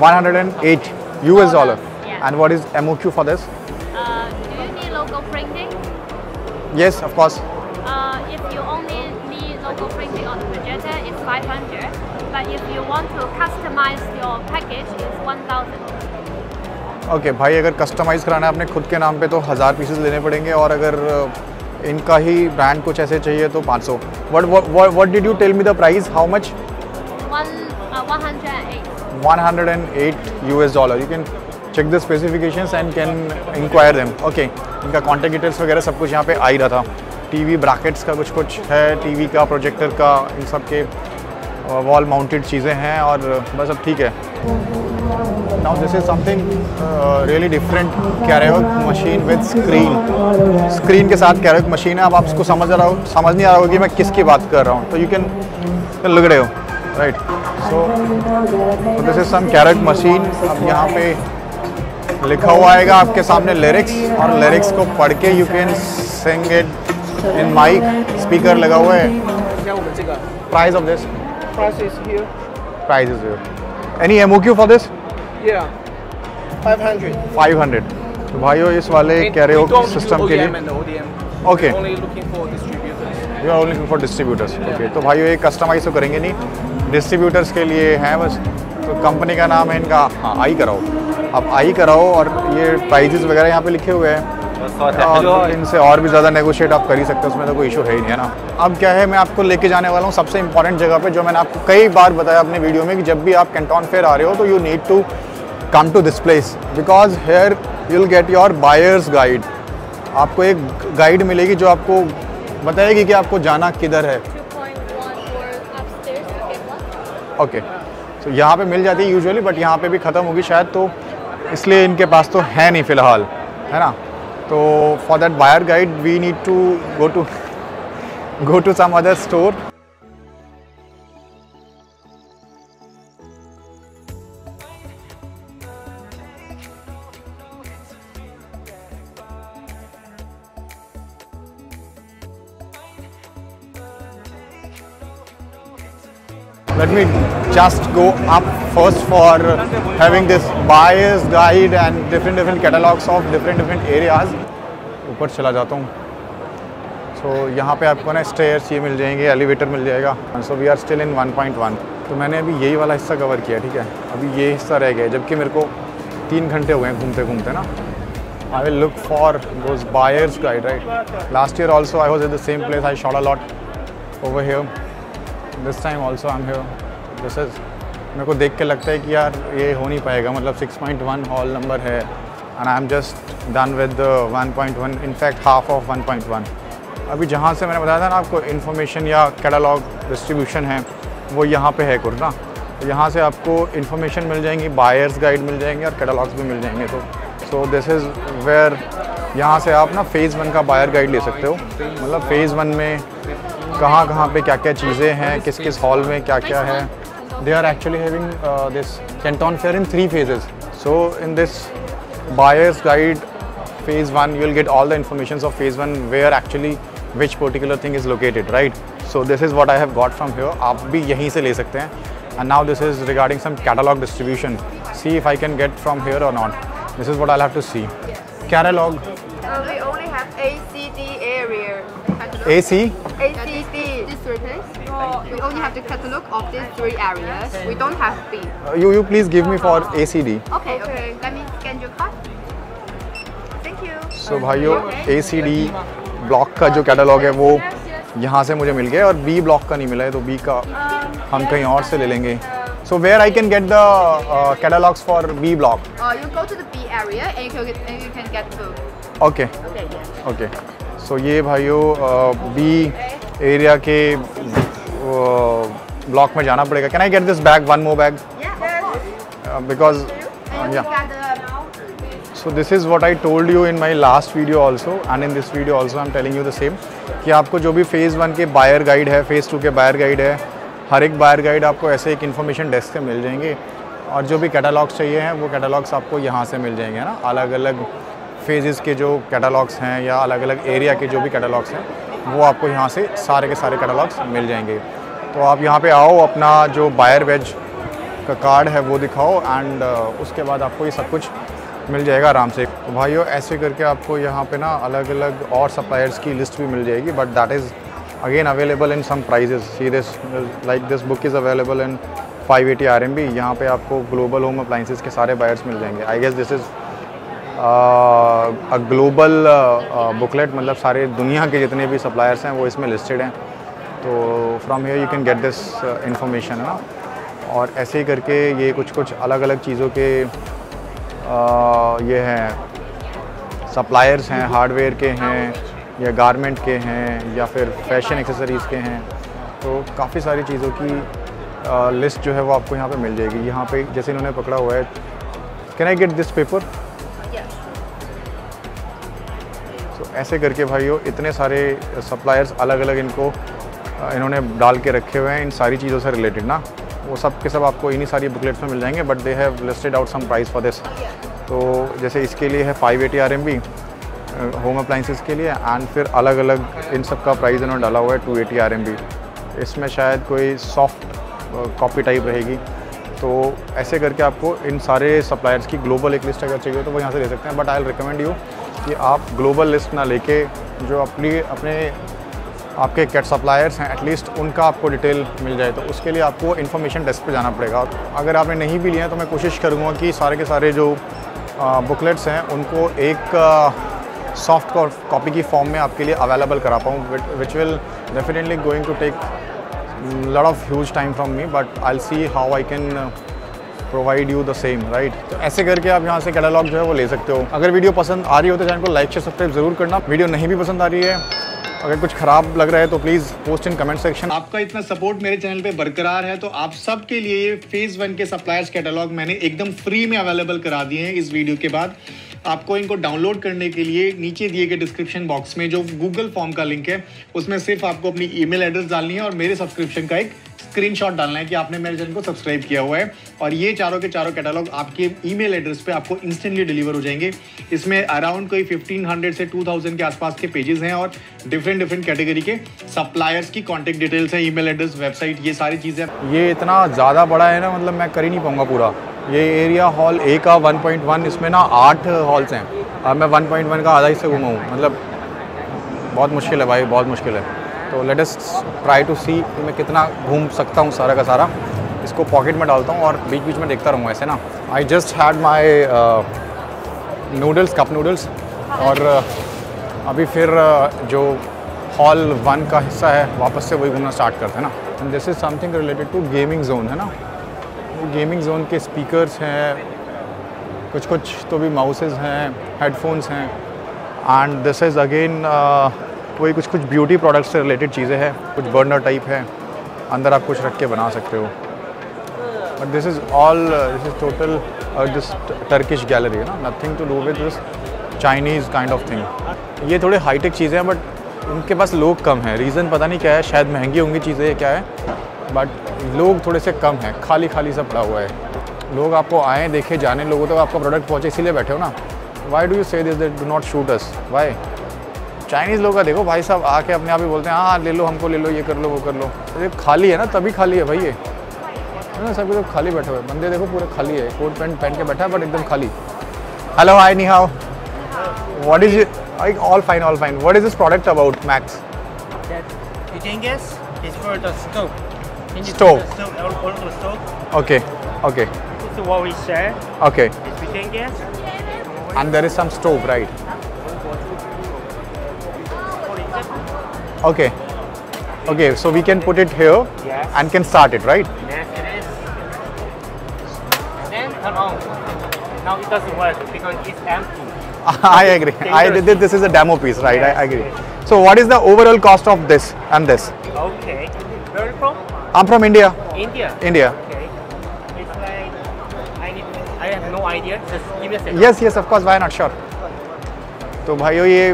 108 US dollar. Yeah. And what is MOQ for this? Do you need local printing? Yes, of course. If you only need local printing on the projector, it's 500. But if you want to customize your package, it's 1000. Okay, भाई अगर customize कराना है अपने खुद के नाम पे तो 1000 pieces लेने पड़ेंगे, और अगर इनका ही brand कुछ ऐसे चाहिए तो 500. What did you tell me the price? How much? 108 US dollar. You can check the specifications and can inquire them. Okay, इनका contact details वगैरह सब कुछ यहाँ पे आ ही रहा था। TV brackets का कुछ है, TV का, projector का, इन सब के wall mounted चीज़ें हैं, और बस अब ठीक है। Now this is something really different. Karaoke machine with screen के साथ karaoke machine है। अब आप इसको समझ नहीं आ रहा हो कि मैं किसकी बात कर रहा हूँ, तो you can look at it. Right, so this is some carrot machine. अब यहाँ पे लिखा हुआ आएगा आपके सामने लिरिक्स, और लिरिक्स को पढ़ के you can sing it in mic, speaker लगा हुआ है। Price of this? Price is here. Any MOQ for this? या 500। तो भाइयों इस वाले कैरियोक सिस्टम के लिए, okay, you are only looking for distributors. Okay, तो भाइयों ये कस्टमाइज तो करेंगे नहीं, डिस्ट्रीब्यूटर्स के लिए हैं बस। तो कंपनी का नाम है इनका, हाँ, आई कराओ, और ये प्राइजेस वगैरह यहाँ पे लिखे हुए हैं, और इनसे और भी ज़्यादा नेगोशिएट आप कर ही सकते हो, उसमें तो कोई इशू है ही नहीं, है ना। अब क्या है, मैं आपको लेके जाने वाला हूँ सबसे इंपॉर्टेंट जगह पर, जो मैंने आपको कई बार बताया अपने वीडियो में कि जब भी आप कैंटॉन फेयर आ रहे हो तो you need to come to this place, because here you will get your buyers guide. आपको एक गाइड मिलेगी जो आपको बताएगी कि आपको जाना किधर है। ओके, सो यहाँ पे मिल जाती है यूजुअली, बट यहाँ पे भी ख़त्म होगी शायद, तो इसलिए इनके पास तो है नहीं फ़िलहाल, है ना। तो for that buyer guide we need to go to some other store. Let me just go up first for having this buyer's guide and different catalogs of different areas. ऊपर चला जाता हूँ। तो यहाँ पे आपको ना स्टेयर्स ये मिल जाएंगे, एलिवेटर मिल जाएगा। So we are still in 1.1। तो मैंने अभी यही वाला हिस्सा कवर किया, ठीक है। अभी ये हिस्सा रह गया, जबकि मेरे को 3 घंटे हो गए घूमते घूमते ना। I will look for those buyers guide, right. Last year also I was at the same place, I shot a lot over here. This time also I am here. This is, मेरे को देख के लगता है कि यार ये हो नहीं पाएगा, मतलब 6.1 हॉल नंबर है and I am just done with 1.1, in fact half of 1.1। अभी जहाँ से मैंने बताया था ना आपको इन्फॉर्मेशन या कैटलॉग डिस्ट्रीब्यूशन है, वो यहाँ पे है कुरना। तो यहाँ से आपको इन्फॉर्मेशन मिल जाएंगी, बायर्स गाइड मिल जाएंगे और कैटलॉग्स भी मिल जाएंगे। तो सो दिस इज़ वेयर, यहाँ से आप ना फेज़ 1 का बायर गाइड ले सकते हो। मतलब फेज़ 1 में कहाँ पे क्या क्या चीज़ें हैं, किस किस हॉल में क्या क्या है। They are actually having this Canton fair in 3 phases. So in this buyers guide phase 1 you will get all the informations of phase 1 where actually which particular thing is located, right? So this is what I have got from here. आप भी यहीं से ले सकते हैं। And now this is regarding some catalog distribution. See if I can get from here or not. This is what I'll have to see. Yes. Catalog. We only have ACD area. Catalog. AC? ACD. This place. Oh, we only have the catalog of these 3 areas. We don't have B. You please give me for ACD. Okay. Let me scan your card. So भाइयों ACD block का जो catalogue है वो यहाँ से मुझे मिल गया और B ब्लॉक का नहीं मिला है, तो B का हम कहीं और से ले लेंगे। So where I can get the catalogs for B block? You go to the B area and you can get two. Okay. So ये भाइयों B एरिया के ब्लॉक में जाना पड़ेगा। Can I get this bag? One more bag? Because So this is what I told you in my last video also, and in this video also I'm telling you the same कि आपको जो भी phase 1 के buyer guide है, phase 2 के buyer guide है, हर एक बायर गाइड आपको ऐसे एक इन्फॉर्मेशन डेस्क से मिल जाएंगे। और जो भी कैटलॉग्स चाहिए हैं वो कैटलॉग्स आपको यहाँ से मिल जाएंगे, है ना। अलग अलग फेजेस के जो कैटलॉग्स हैं या अलग अलग एरिया के जो भी कैटलॉग्स हैं वो आपको यहाँ से सारे के सारे कैटलॉग्स मिल जाएंगे। तो आप यहाँ पर आओ, अपना जो बायर वेज का कार्ड है वो दिखाओ एंड उसके बाद आपको ये सब कुछ मिल जाएगा आराम से। तो भाइयों ऐसे करके आपको यहाँ पे ना अलग अलग और सप्लायर्स की लिस्ट भी मिल जाएगी, but that is again available in some prices. See this, like this book is available in 580 RMB। यहाँ पे आपको ग्लोबल होम अप्लाइंसेस के सारे बायर्स मिल जाएंगे। I guess this is a global booklet, मतलब सारे दुनिया के जितने भी सप्लायर्स हैं वो इसमें लिस्टेड हैं। तो from here you can get this information, है ना। और ऐसे ही करके ये कुछ अलग अलग चीज़ों के ये हैं, सप्लायर्स हैं, हार्डवेयर के हैं या गारमेंट के हैं या फिर फैशन एक्सेसरीज़ के हैं। तो काफ़ी सारी चीज़ों की लिस्ट जो है वो आपको यहाँ पे मिल जाएगी। यहाँ पे जैसे इन्होंने पकड़ा हुआ है, can I get this paper? तो ऐसे करके भाइयों इतने सारे सप्लायर्स अलग अलग इनको इन्होंने डाल के रखे हुए हैं, इन सारी चीज़ों से रिलेटेड ना। वो सब के सब आपको इन्हीं सारी बुकलेट्स में मिल जाएंगे, but they have listed out some price for this. तो जैसे इसके लिए है 580 RMB होम अप्लाइंसेस के लिए, एंड फिर अलग अलग इन सब का प्राइस इन्होंने डाला हुआ है 280 RMB। इसमें शायद कोई सॉफ्ट कॉपी टाइप रहेगी। तो ऐसे करके आपको इन सारे सप्लायर्स की ग्लोबल एक लिस्ट अगर चाहिए हो तो वो यहाँ से ले सकते हैं, but I will recommend you कि आप ग्लोबल लिस्ट ना लेके जो अपने आपके कैट सप्लायर्स हैं एटलीस्ट उनका आपको डिटेल मिल जाए। तो उसके लिए आपको इन्फॉर्मेशन डेस्क पे जाना पड़ेगा। और अगर आपने नहीं भी लिया तो मैं कोशिश करूँगा कि सारे के सारे जो बुकलेट्स हैं उनको एक सॉफ्ट कॉपी की फॉर्म में आपके लिए अवेलेबल करा पाऊँ, which will definitely going to take lot of huge time from me, but I see how I can provide you the same, right. तो ऐसे करके आप यहाँ से कैटलॉग जो है वो ले सकते हो। अगर वीडियो पसंद आ रही हो तो चैनल को लाइक शेयर सब्सक्राइब ज़रूर करना। वीडियो नहीं भी पसंद आ रही है अगर कुछ खराब लग रहा है तो please post in comment section. आपका इतना सपोर्ट मेरे चैनल पे बरकरार है तो आप सब के लिए ये फेज़ 1 के सप्लायर्स कैटलॉग मैंने एकदम फ्री में अवेलेबल करा दिए हैं। इस वीडियो के बाद आपको इनको डाउनलोड करने के लिए नीचे दिए गए डिस्क्रिप्शन बॉक्स में जो गूगल फॉर्म का लिंक है उसमें सिर्फ आपको अपनी ईमेल एड्रेस डालनी है और मेरे सब्सक्रिप्शन का एक स्क्रीनशॉट डालना है कि आपने मेरे चैनल को सब्सक्राइब किया हुआ है, और ये चारों के चारों कैटलॉग आपके ईमेल एड्रेस पे आपको इंस्टेंटली डिलीवर हो जाएंगे। इसमें अराउंड कोई 1500 से 2000 के आसपास के पेजेस हैं और डिफरेंट कैटेगरी के सप्लायर्स की कॉन्टैक्ट डिटेल्स हैं, ईमेल एड्रेस, वेबसाइट, ये सारी चीज़ें। ये इतना ज़्यादा बड़ा है ना, मतलब मैं कर ही नहीं पाऊँगा पूरा। ये एरिया हॉल ए का 1.1, इसमें ना 8 हॉल्स हैं और मैं 1.1 का आधा हिस्से घूमा हूँ। मतलब बहुत मुश्किल है भाई, बहुत मुश्किल है। तो let us try to see मैं कितना घूम सकता हूँ। सारा का सारा इसको पॉकेट में डालता हूँ और बीच बीच में देखता रहूँगा ऐसे ना। I just had my noodles, cup noodles, और अभी फिर जो हॉल 1 का हिस्सा है वापस से वही घूमना स्टार्ट करते हैं ना। This is something related to gaming zone है ना। गेमिंग जोन के स्पीकर्स हैं, कुछ कुछ तो भी माउसेस हैं, हेडफोन्स हैं, एंड दिस इज़ अगेन वही कुछ कुछ ब्यूटी प्रोडक्ट्स से रिलेटेड चीज़ें हैं, कुछ बर्नर टाइप है, अंदर आप कुछ रख के बना सकते हो। But this is all, this is total this Turkish gallery है ना, nothing to do with this Chinese kind of thing. ये थोड़े हाईटेक चीज़ें हैं बट उनके पास लोग कम हैं। रीज़न पता नहीं क्या है, शायद महंगी होंगी चीज़ें क्या है, बट लोग थोड़े से कम हैं, खाली खाली सा पड़ा हुआ है। लोग आपको आए देखे जाने, लोगों तक तो आपका प्रोडक्ट पहुँचे इसीलिए बैठे हो ना। Why do you say this, do not shoot us. Why Chinese लोग का देखो भाई साहब आके अपने आप ही बोलते हैं हाँ ले लो, हमको ले लो, ये कर लो, वो कर लो। ये खाली है ना, तभी खाली है भाई। ये ना सभी लोग खाली बैठे हुए, बंदे देखो पूरे खाली है, कोट पैंट पहन के बैठा है बट एकदम खाली। हेलो, हाय, नी हाओ, what is it? All fine, all fine. What is this product about max? Stove. Okay. Okay. This is what we share. Okay. It's cooking gas. And there is some stove, right? Okay. Okay. So we can put it here. Yes. And can start it, right? Yes, it is. Then turn on. Now it doesn't work because it's empty. I agree. I did. This is a demo piece, right? Yes, I agree. Yes. So what is the overall cost of this and this? Okay. Where are you from? I'm from India. India? India. Okay. It's like, I have no idea. Just give me a second. Yes, yes, of course. Why not? Sure. तो भाइयों ये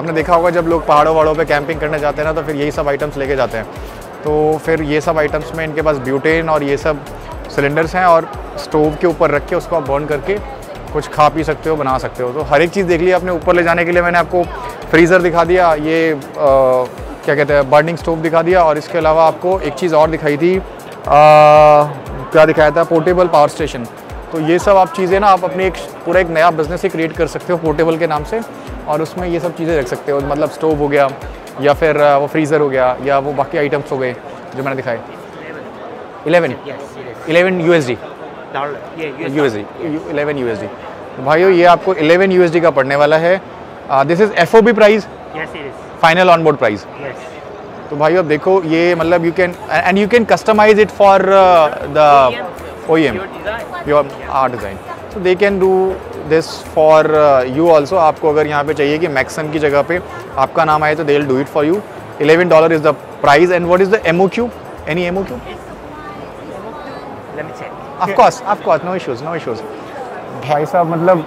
आपने देखा होगा जब लोग पहाड़ों वाड़ों पे कैंपिंग करने जाते हैं ना तो फिर यही सब आइटम्स लेके जाते हैं। तो फिर ये सब आइटम्स में इनके पास ब्यूटेन और ये सब सिलेंडर्स हैं और स्टोव के ऊपर रख के उसको आप बर्न करके कुछ खा पी सकते हो, बना सकते हो। तो हर एक चीज़ देख ली आपने। ऊपर ले जाने के लिए मैंने आपको फ्रीज़र दिखा दिया, ये क्या कहते हैं बर्निंग स्टोव दिखा दिया, और इसके अलावा आपको एक चीज़ और दिखाई थी, क्या दिखाया था, पोर्टेबल पावर स्टेशन। तो ये सब आप चीज़ें ना आप अपनी एक पूरा एक नया बिजनेस ही क्रिएट कर सकते हो पोर्टेबल के नाम से, और उसमें ये सब चीज़ें रख सकते हो। मतलब स्टोव हो गया या फिर वो फ्रीज़र हो गया या वो बाकी आइटम्स हो गए जो मैंने दिखाए। 11 USD। भाइयों ये आपको 11 USD का पड़ने वाला है। This is FOB price, final on board price. तो भाई अब देखो ये मतलब you can and you can customize it for the OEM your art design. So they can do this for you also. आपको अगर यहाँ पे चाहिए कि मैक्सन की जगह पे आपका नाम आए तो they will do it for you. $11 is the price. And what is the MOQ? Any MOQ? Of course, no issues, no issues. भाई साहब मतलब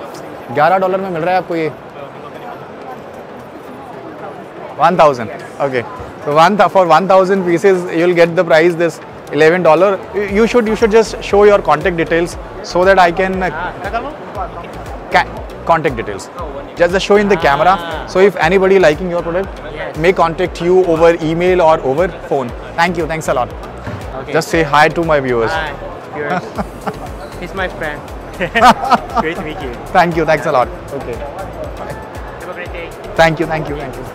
$11 में मिल रहा है आपको ये 1000. Okay, so for 1000 pieces you'll get the price this $11. You should just show your contact details so that I can contact details. Just show in the camera. So if anybody liking your product may contact you over email or over phone. Thank you, thanks a lot. Okay. Just say hi to my viewers. Hi, viewers. He's my friend. Great to meet you. Thank you, thanks a lot. Okay. Have a great day. Thank you, thank you, thank you.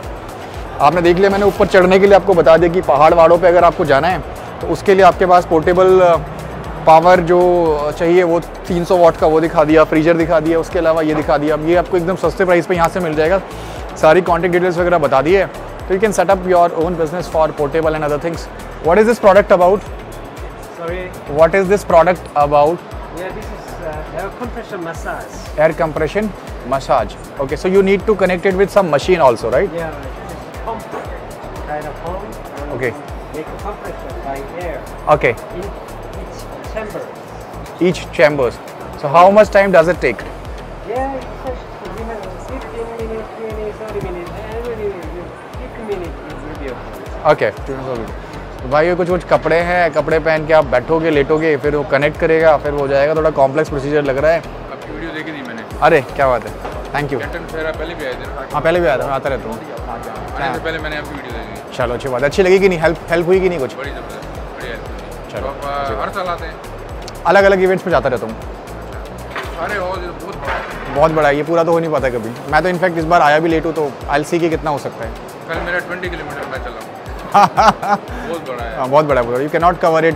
आपने देख लिया मैंने ऊपर चढ़ने के लिए आपको बता दिया कि पहाड़ वाड़ों पे अगर आपको जाना है तो उसके लिए आपके पास पोर्टेबल पावर जो चाहिए वो 300 वाट का वो दिखा दिया, फ्रीजर दिखा दिया, उसके अलावा ये दिखा दिया। अब ये आपको एकदम सस्ते प्राइस पे यहाँ से मिल जाएगा। सारी कॉन्टैक्ट डिटेल्स वगैरह बता दिए तो you can setup your own business for portable and other things. What is this product about? What is this product about? Air compression massage. Okay, so you need to connect it with some machine also, right? inside a home and okay. Make a compressor by air. Okay. In each chamber. Each chambers. So how much time does it take? Yeah, it's just 15 minutes, 20 minutes, 30 minutes, every 50 minutes is reviewed. Okay. तो भाई ये कुछ कपड़े हैं, कपड़े पहन के आप बैठोगे, लेटोगे, फिर वो कनेक्ट करेगा, फिर हो जाएगा। थोड़ा कॉम्प्लेक्स प्रोसीजर लग रहा है। आपकी वीडियो देखी नहीं मैंने। अरे क्या बात है, थैंक यू। कैंटन फेयर पहले भी आए थे? हाँ पहले भी आया था, मैं आता रहता हूँ। आने से पहले मैंने आपकी वीडियो देखी। चलो अच्छी बात है, अच्छी लगी कि नहीं? हेल्प हुई कि नहीं कुछ? बड़ी जबरदस्त। चलो हर साल आते हैं अलग अलग इवेंट्स में, जाता रहता हूँ। अरे बहुत बड़ा है ये, पूरा तो हो नहीं पाता कभी। मैं तो इनफैक्ट इस बार आया भी लेट हूँ, तो आई सी के कितना हो सकता है। कल मेरा 20 किलोमीटर मैं चला हूँ। बहुत बड़ा है, बहुत बड़ा है। You can not cover it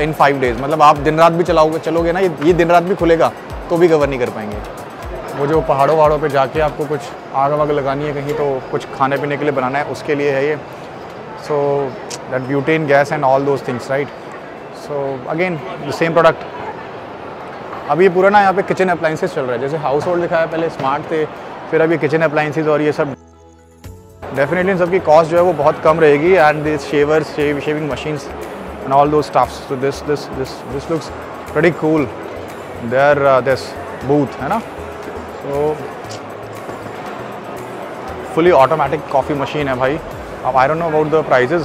in 5 days। मतलब आप दिन रात भी चलोगे ना, ये दिन रात भी खुलेगा तो भी कवर नहीं कर पाएंगे। वो जो पहाड़ों वहाड़ों पे जाके आपको कुछ आग वाग लगानी है कहीं, तो कुछ खाने पीने के लिए बनाना है, उसके लिए है ये। So that butane gas and all those things, right? So again the same product. अभी ये पूरा ना यहाँ पे किचन अप्लाइंसेस चल रहा है। जैसे हाउस होल्ड दिखाया पहले, स्मार्ट थे, फिर अभी किचन अप्लाइंसेस और ये सब। डेफिनेटली इन सब की कॉस्ट जो है वो बहुत कम रहेगी। And this shavers, shaving machines and all those stuffs. तो this looks very cool there this booth, है ना? So fully automatic coffee machine है भाई। अब I don't know about the prices,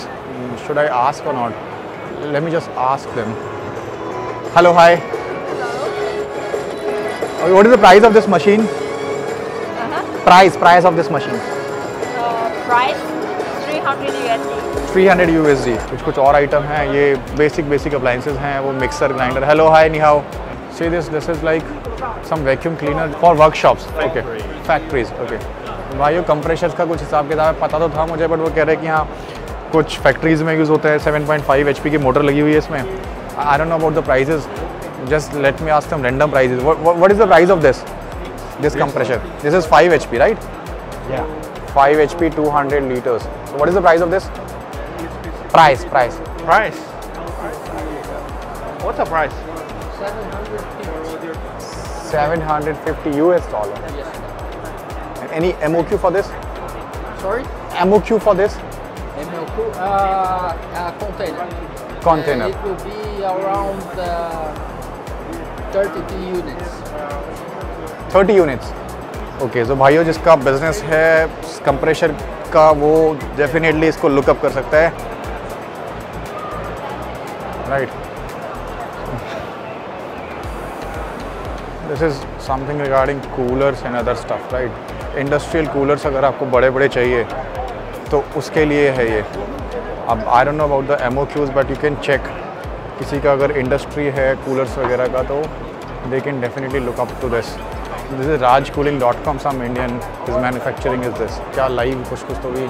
should I ask और not? Let me just ask them. Hello hi, what is the price of this machine? Price of this machine? Price $300 USD. $300 USD। कुछ और item हैं ये, basic appliances हैं वो, mixer, grinder. Hello hi निहाओ, see this is like some vacuum cleaner for workshops, okay, factories, okay। भाइयों compressors का कुछ हिसाब किताब पता तो था मुझे, बट वो कह रहे हैं कि हाँ कुछ फैक्ट्रीज में यूज़ होता है। 7.5 HP की मोटर लगी हुई है इसमें। I don't know about the prices, just let me ask them random prices. What is the price of this compressor? This is 5 HP, right? Yeah, 5 HP 200 liters. So what is the price of this? Price. What's the price? $750 US. And any MOQ for this? Sorry? MOQ for this? MOQ container. It will be around 30 units, okay। तो भाइयों जिसका business है compressor का, वो definitely इसको lookup कर सकता है, right? This is something regarding coolers and other stuff, right? Industrial coolers अगर आपको बड़े बड़े चाहिए तो उसके लिए है ये। अब I don't know about the MOQs, but you can check किसी का अगर इंडस्ट्री है कूलर्स वगैरह का, तो they can definitely look up to this. This is rajcooling.com, some Indian is manufacturing is this. क्या लाइव कुछ तो भी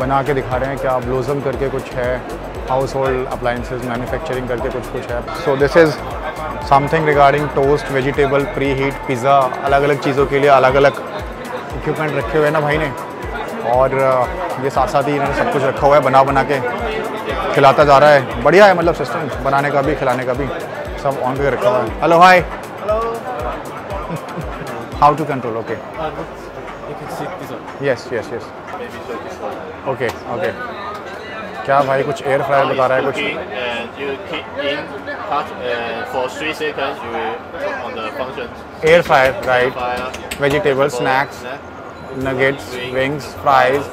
बना के दिखा रहे हैं, क्या ब्लोजम करके कुछ है, हाउस होल्ड अप्लाइंसेज मैन्युफैक्चरिंग करके कुछ है। So this is something regarding toast, vegetable, preheat, pizza. अलग अलग चीज़ों के लिए अलग अलग इक्विपमेंट रखे हुए हैं ना भाई ने, और ये साथ ही इन्होंने सब कुछ रखा हुआ है, बना के खिलाता जा रहा है। बढ़िया है, मतलब सिस्टम बनाने का भी खिलाने का भी सब ऑन करके रखा हुआ है। Hello hi, how to control? Okay, yes, okay. क्या भाई कुछ एयर फ्रायर बता रहा है कुछ? Air fryer, right? Vegetable, snacks, nuggets, wings, fries,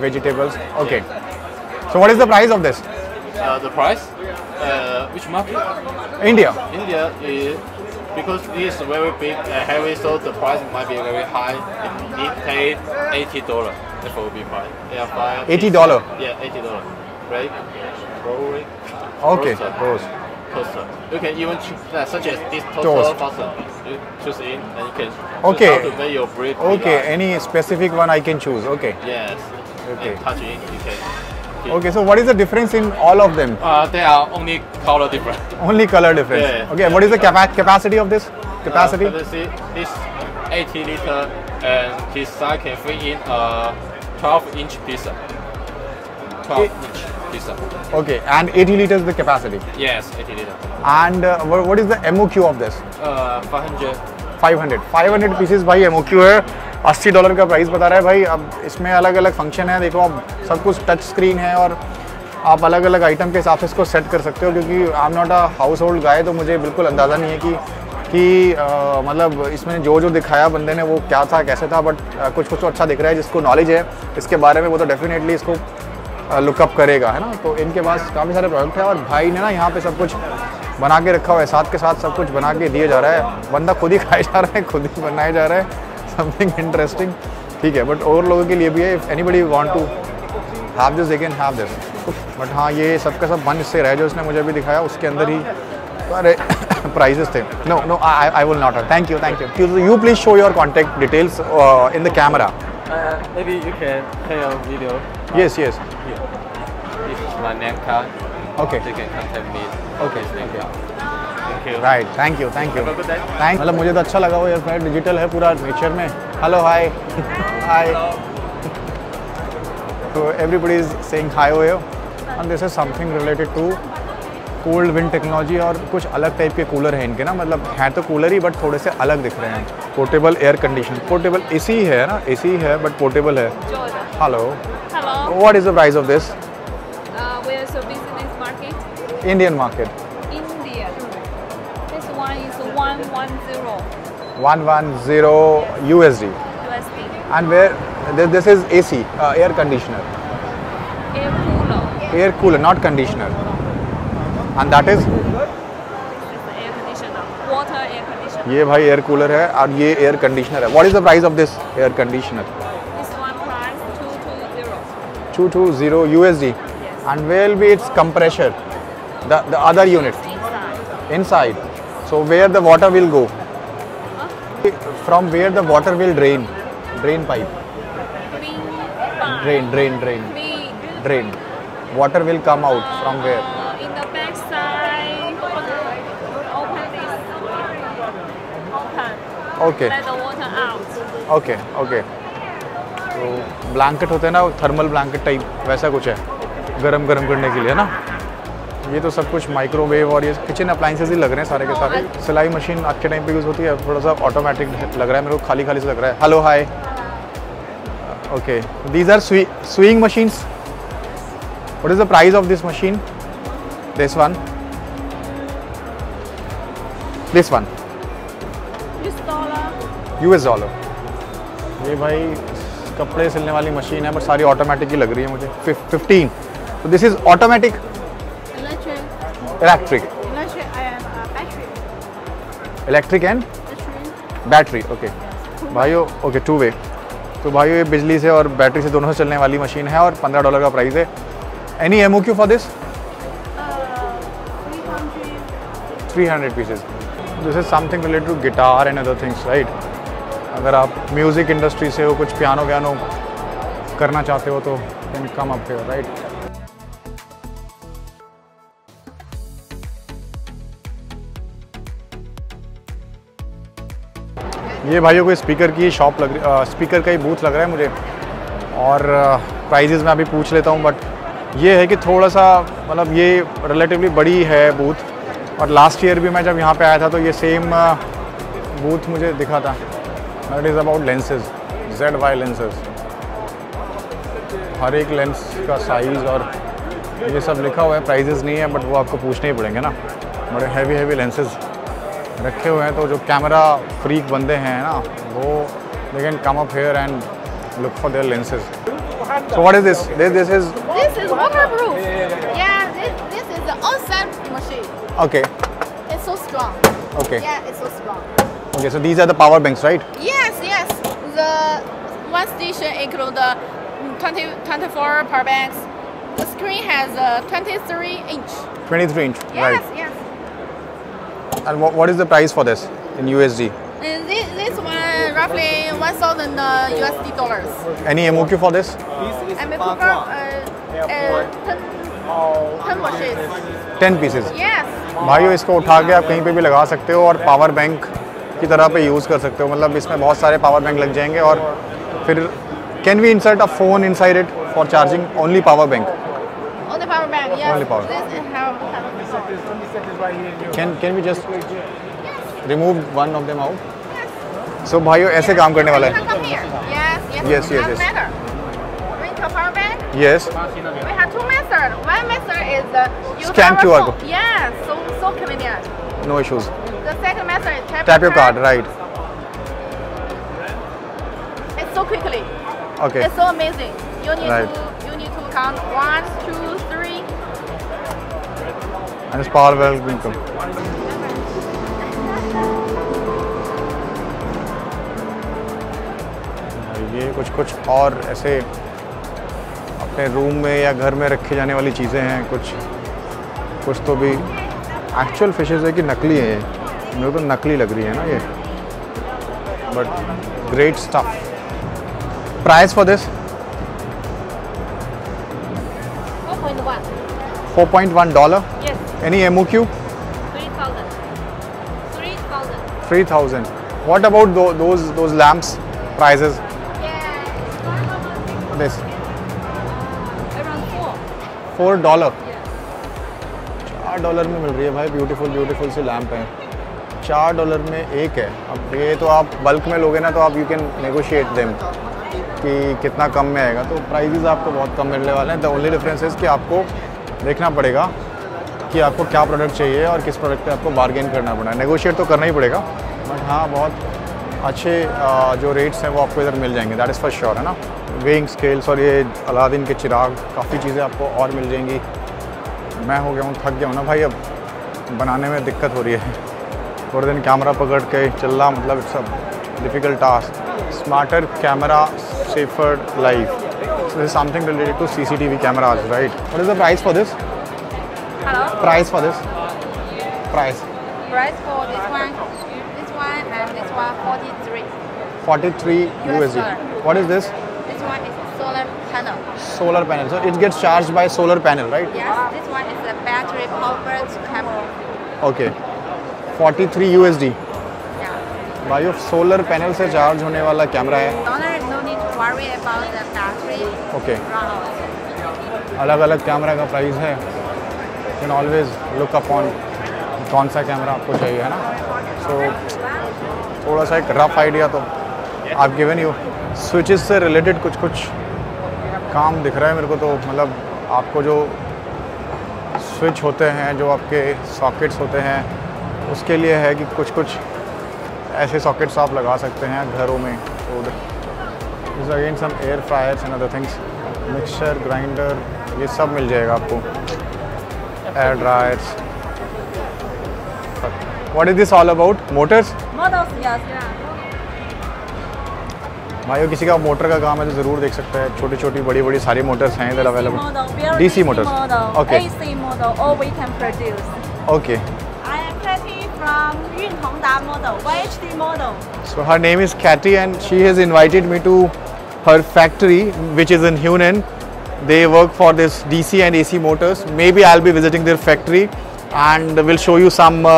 vegetables, okay। So what is the price of this? The price, which market? India, because this is very big and heavy, so the price might be very high. It paid $80 for be buy. Yeah, buy $80. Yeah, $80. Right? Probably. Okay, toaster. You can even choose, such as this toaster person. You choose it and you can choose, okay, how to make your bread. Okay, any specific one I can choose? Okay. Yes. Okay. And touch it, you can. Okay, so what is the difference in all of them? They are only color difference. Only color difference. Yeah. Okay, yeah. What is the capacity of this? Capacity? This 80 liter and this side can fit in a 12-inch pizza. 12-inch pizza. Okay, and 80 liters the capacity. Yes, 80 liters. And what is the MOQ of this? 500 pieces भाई MOQ है। $80 का price बता रहा है भाई। अब इसमें अलग अलग फंक्शन है, देखो अब सब कुछ टच स्क्रीन है और आप अलग अलग आइटम के हिसाब से इसको सेट कर सकते हो। क्योंकि I am not a household guy, तो मुझे बिल्कुल अंदाज़ा नहीं है कि मतलब इसमें जो जो दिखाया बंदे ने वो क्या था कैसे था। बट कुछ कुछ तो अच्छा दिख रहा है, जिसको नॉलेज है इसके बारे में वो तो डेफिनेटली इसको लुकअप करेगा, है ना। तो इनके पास काफ़ी सारे प्रोडक्ट हैं और भाई ने ना यहाँ पे सब कुछ बना के रखा हुआ है, साथ के साथ सब कुछ बना के दिया जा रहा है, बंदा खुद ही खाया जा रहा है, खुद ही बनाया जा रहा है। समथिंग इंटरेस्टिंग, ठीक है। बट और लोगों के लिए भी है, if anybody want to have this they can have this. But हाँ, ये सबका सब बन इससे रहे जो इसने मुझे भी दिखाया, उसके अंदर ही अरे प्राइजेस थे। No no, I will not. Thank you, thank you. You please show your contact details in the camera. Maybe you can play a video. Yes, yes. Yeah. This is my name card. Okay. You can contact me. Okay. Thank you. Thank you. Right. Thank you. Thank you. Thank. मतलब मुझे तो अच्छा लगा वो, यार digital है पूरा nature में। Hello, hi. Hi. So everybody is saying hi over here, and this is something related to cold wind technology और कुछ अलग टाइप के कूलर हैं इनके ना, मतलब हैं तो कूलर ही बट थोड़े से अलग दिख रहे हैं। Portable air condition, portable AC है ना, एसी है बट पोर्टेबल है। Hello, what is the price of this? We are so busy in this market, Indian market. India this one is 110 USD and where this is AC air conditioner, air cooler not conditioner. And that is air conditioner, water air conditioner. ये भाई air cooler है और ये air conditioner है। What is the price of this air conditioner? This one price 220 USD. Yes. And where will be its compressor? The other unit. Inside. Inside. So where the water will go? Huh? From where the water will drain? Drain pipe. Drain pipe. Drain. Water will come out from where? Okay okay okay. तो blanket होते हैं ना, thermal blanket type, वैसा कुछ है गरम गरम करने के लिए ना। ये तो सब कुछ माइक्रोवेव और ये किचन अप्लाइंसेज ही लग रहे हैं सारे के सारे। सिलाई मशीन आज के टाइम पे यूज़ होती है, थोड़ा सा ऑटोमेटिक लग रहा है मेरे को, खाली खाली से लग रहा है। Hello, hi. Okay, these are swing machines. What is the price of this machine? This one, this one $US। ये भाई कपड़े सिलने वाली मशीन है पर सारी ऑटोमेटिक ही लग रही है मुझे। 15। तो this is automatic, electric, electric and battery. Okay भाइयों, ओके, टू वे। तो भाइयों ये बिजली से और बैटरी से दोनों से चलने वाली मशीन है और $15 का प्राइस है। Any MOQ for this? 300 pieces. This is something related to guitar and other things, right. अगर आप म्यूज़िक इंडस्ट्री से हो, कुछ पियानो व्यानो करना चाहते हो तो can come up here, right. ये भाइयों को स्पीकर की शॉप लग रही, स्पीकर का ही बूथ लग रहा है मुझे। और प्राइजेस मैं अभी पूछ लेता हूँ, बट ये है कि थोड़ा सा मतलब ये रिलेटिवली बड़ी है बूथ। और लास्ट ईयर भी मैं जब यहाँ पे आया था तो ये सेम बूथ मुझे दिखा था। It is about lenses, ZY lenses. हर एक लेंस का साइज़ और ये सब लिखा हुआ है, प्राइजेस नहीं है बट वो आपको पूछने ही पड़ेंगे ना। बड़े हैवी हैवी लेंसेज रखे हुए हैं, तो जो कैमरा फ्रीक बंदे हैं ना वो they can come up here and look for their lenses. So what is this? This is waterproof. Yeah, this is the outside machine. Okay. It's so strong. Okay. Yeah, it's so strong. Okay, so these are the power banks, right? Yes, yes. The one station includes the 24 power banks. The screen has a 23-inch. 23-inch, yes, right? Yes, yes. And what is the price for this in USD? And this one roughly $1,000. Any MOQ for this? MOQ for 10 pieces. Yes. भाइयों इसको उठा के आप कहीं पे भी लगा सकते हो और पावर बैंक की तरह पे यूज़ कर सकते हो। मतलब इसमें बहुत सारे पावर बैंक लग जाएंगे और फिर can we insert a phone inside it for charging? Only power bank, only power bank, yes, only power bank. Can we just remove one of them out? So भाइयों ऐसे काम करने वाला है. Yes, yes, yes. Yes. We have two methods. One method is use scan QR code. Yes, so convenient. No issues. The second method is tap your card. Right. It's so quickly. Okay. It's so amazing. You need to count 1, 2, 3. And it's powerful income. ये कुछ और ऐसे अपने room में या घर में रखी जाने वाली चीज़ें हैं. कुछ तो भी एक्चुअल फिशेस है कि नकली है. मेरे को तो नकली लग रही है ना ये, but great stuff. Price for this 4.1 dollar. Any MOQ 3,000. What about those lamps prices? This around $4. $4 में मिल रही है भाई. ब्यूटीफुल सी लैंप है. $4 में एक है. अब ये तो आप बल्क में लोगे ना तो आप यू कैन नेगोशिएट देम कि कितना कम में आएगा. तो प्राइजेस आपको बहुत कम मिलने वाले हैं. द ओनली डिफरेंस इज कि आपको देखना पड़ेगा कि आपको क्या प्रोडक्ट चाहिए और किस प्रोडक्ट पे आपको बार्गेन करना पड़ेगा. नेगोशिएट तो करना ही पड़ेगा, बट हाँ बहुत अच्छे जो रेट्स हैं वो आपको इधर मिल जाएंगे. दैट इज़ फॉर श्योर, है ना. वेइंग स्केल्स और ये अलादीन के चिराग, काफ़ी चीज़ें आपको और मिल जाएंगी. मैं हो गया हूँ, थक गया हूँ ना भाई. अब बनाने में दिक्कत हो रही है. थोड़े दिन कैमरा पकड़ के चलना, मतलब it's a difficult task. Smarter camera, safer life. This is something related to CCTV cameras, right. What is the price for this? Hello? Price for this? Price. Price for this one and this one 43. 43 USD. What is this? This one is solar panel. Solar panel. So it gets charged by solar panel, right? Yes. This one is a battery powered camera. Okay. 43 USD. Yeah. भाई solar panel से charge होने वाला camera है. No need to worry about the battery. Okay. अलग-अलग camera का price है. You can always look upon कौन सा कैमरा आपको चाहिए, है ना. सो थोड़ा सा एक रफ आइडिया तो आप गिवन यू. स्विचेस से रिलेटेड कुछ काम दिख रहा है मेरे को. तो मतलब आपको जो स्विच होते हैं, जो आपके सॉकेट्स होते हैं, उसके लिए है कि कुछ ऐसे सॉकेट्स आप लगा सकते हैं घरों में. तो again some air fryers and other things, mixer grinder, ये सब मिल जाएगा आपको. Air dryers. What is this all about? Motors? Motors, yes. भाइयों किसी का मोटर का काम है तो ज़रूर देख सकते हैं. छोटी-छोटी, बड़ी-बड़ी सारी मोटर्स हैं इधर available. DC motors. Okay. AC motor, all we can produce. Okay. I am Cathy from Yun Hong Da Model, YHD Model. So her name is Cathy and she has invited me to her factory, which is in Hunan. They work for this DC and AC motors. Maybe I'll be visiting their factory and will show you some more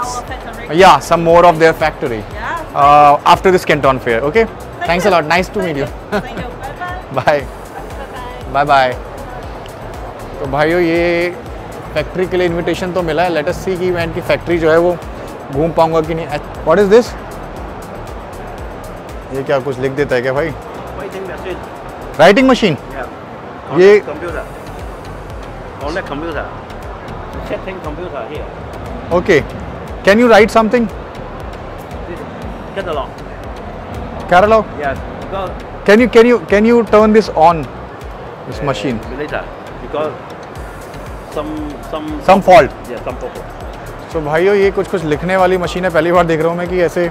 our factory. Yeah, some more of their factory. Yeah. After this Canton Fair, okay? Thanks a lot. Nice to meet you. Thank you. Bye bye. Bye bye. तो भाइयों ये factory के लिए invitation तो मिला है. Let us सी कि मैं इनकी फैक्ट्री जो है वो घूम पाऊंगा कि नहीं. What is this? ये क्या कुछ लिख देता है क्या भाई? Writing machine. ये computer, setting computer here. Okay, can you write something? Catalog. Catalog? Yes. Because can you turn this on? This machine. Later, because some fault. Yeah, some fault. So भाइयों ये कुछ लिखने वाली मशीन है. पहली बार देख रहा हूँ मैं कि ऐसे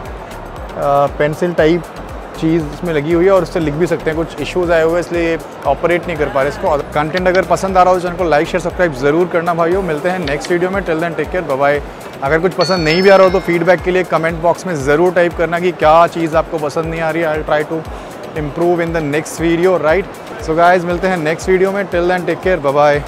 पेंसिल टाइप चीज़ इसमें लगी हुई है और उससे लिख भी सकते हैं. कुछ इश्यूज आए हुए इसलिए ऑपरेट नहीं कर पा रहे इसको. कंटेंट अगर पसंद आ रहा हो तो चैनल को लाइक शेयर सब्सक्राइब ज़रूर करना भाइयों. मिलते हैं नेक्स्ट वीडियो में. Till then take care, bye bye. अगर कुछ पसंद नहीं भी आ रहा हो तो फीडबैक के लिए कमेंट बॉक्स में ज़रूर टाइप करना कि क्या चीज़ आपको पसंद नहीं आ रही. I will try to improve in the next video, right. So guys मिलते हैं नेक्स्ट वीडियो में. Till then take care, bye bye.